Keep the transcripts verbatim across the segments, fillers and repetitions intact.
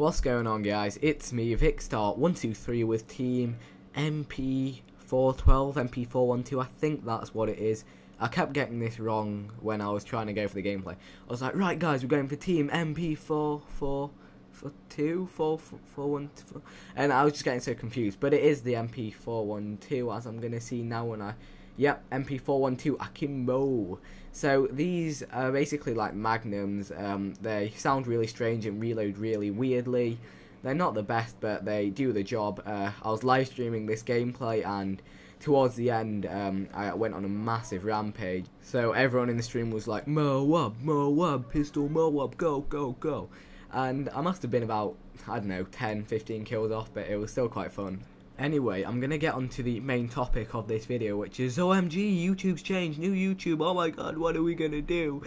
What's going on, guys? It's me, Vikkstar one two three, with Team M P four twelve, M P four one two, I think that's what it is. I kept getting this wrong when I was trying to go for the gameplay. I was like, right guys, we're going for Team M P four four four two four four one two, and I was just getting so confused, but it is the M P four one two, as I'm going to see now when I... Yep, M P four one two Akimbo. So these are basically like magnums. Um, they sound really strange and reload really weirdly. They're not the best, but they do the job. Uh, I was live streaming this gameplay, and towards the end, um, I went on a massive rampage. So everyone in the stream was like, Moab, Moab, pistol, Moab, go, go, go. And I must have been about, I don't know, ten, fifteen kills off, but it was still quite fun. Anyway, I'm going to get on to the main topic of this video, which is, O M G, YouTube's changed, new YouTube, oh my god, what are we going to do?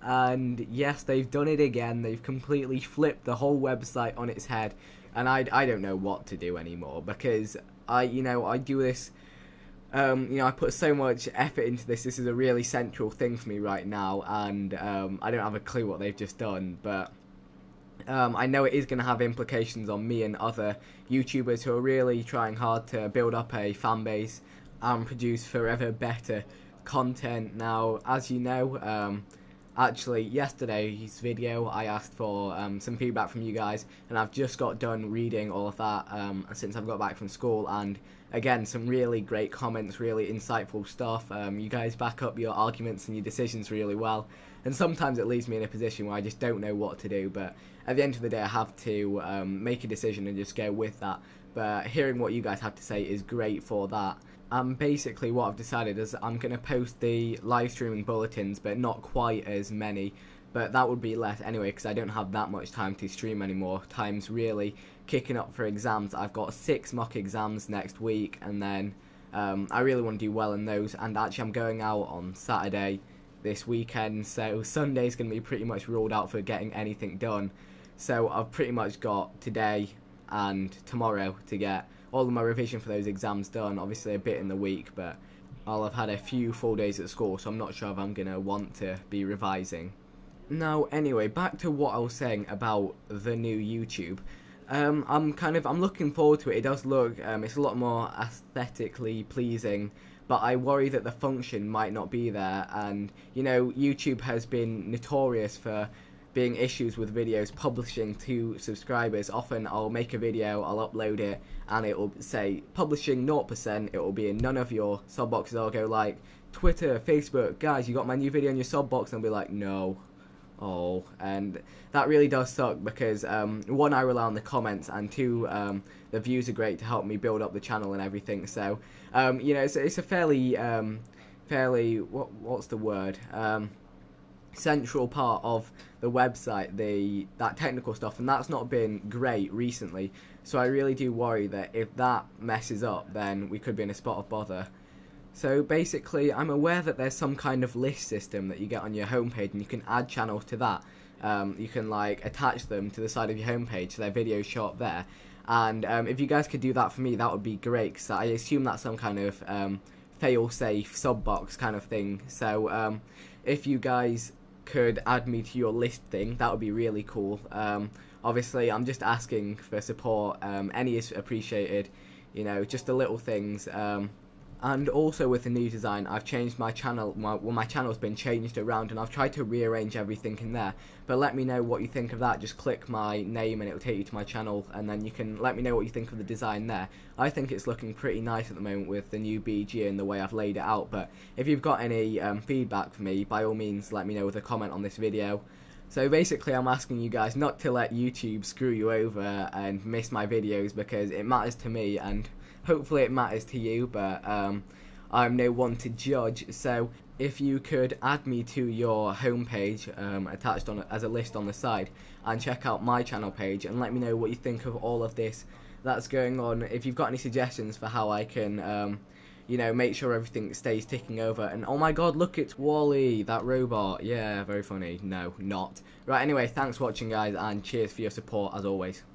And yes, they've done it again. They've completely flipped the whole website on its head, and I, I don't know what to do anymore, because I, you know, I do this, um, you know, I put so much effort into this. This is a really central thing for me right now, and um, I don't have a clue what they've just done, but... Um, I know it is going to have implications on me and other YouTubers who are really trying hard to build up a fan base and produce forever better content. Now, as you know, um, actually yesterday's video I asked for um, some feedback from you guys, and I've just got done reading all of that um, since I've got back from school, and again, some really great comments, really insightful stuff. Um, you guys back up your arguments and your decisions really well, and sometimes it leaves me in a position where I just don't know what to do, but at the end of the day I have to um, make a decision and just go with that. But hearing what you guys have to say is great for that. And basically what I've decided is I'm going to post the live streaming bulletins, but not quite as many, but that would be less anyway, because I don't have that much time to stream anymore. Time's really kicking up for exams. I've got six mock exams next week, and then um, I really want to do well in those, and actually I'm going out on Saturday this weekend, so Sunday's going to be pretty much ruled out for getting anything done. So I've pretty much got today and tomorrow to get all of my revision for those exams done. Obviously a bit in the week, but I'll have had a few full days at school, so I'm not sure if I'm going to want to be revising. Now anyway, back to what I was saying about the new YouTube. Um, I'm kind of, I'm looking forward to it. It does look, um, it's a lot more aesthetically pleasing, but I worry that the function might not be there. And, you know, YouTube has been notorious for being issues with videos publishing to subscribers. Often I'll make a video, I'll upload it, and it will say publishing zero percent, it will be in none of your sub boxes. I'll go like, Twitter, Facebook, guys, you got my new video in your sub box? And I'll be like, no. Oh, and that really does suck, because um, one, I rely on the comments, and two, um, the views are great to help me build up the channel and everything. So, um, you know, it's, it's a fairly, um, fairly, what, what's the word, um, central part of the website, the that technical stuff, and that's not been great recently. So I really do worry that if that messes up, then we could be in a spot of bother. So basically, I'm aware that there's some kind of list system that you get on your homepage, and you can add channels to that. Um, you can like attach them to the side of your homepage, so their videos show up there. And um, if you guys could do that for me, that would be great, because I assume that's some kind of um, fail-safe sub box kind of thing. So um, if you guys could add me to your list thing, that would be really cool. Um, obviously, I'm just asking for support. Um, any is appreciated. You know, just the little things. Um, And also with the new design, I've changed my channel, my, well my channel's been changed around, and I've tried to rearrange everything in there. But let me know what you think of that. Just click my name and it'll take you to my channel, and then you can let me know what you think of the design there. I think it's looking pretty nice at the moment with the new B G and the way I've laid it out, but if you've got any um, feedback for me, by all means let me know with a comment on this video. So basically I'm asking you guys not to let YouTube screw you over and miss my videos, because it matters to me, and hopefully it matters to you, but um, I'm no one to judge. So if you could add me to your homepage, um, attached on as a list on the side, and check out my channel page, and let me know what you think of all of this that's going on. If you've got any suggestions for how I can, um, you know, make sure everything stays ticking over. And oh my god, look, it's Wall-E, that robot. Yeah, very funny. No, not. Right, anyway, thanks for watching, guys, and cheers for your support as always.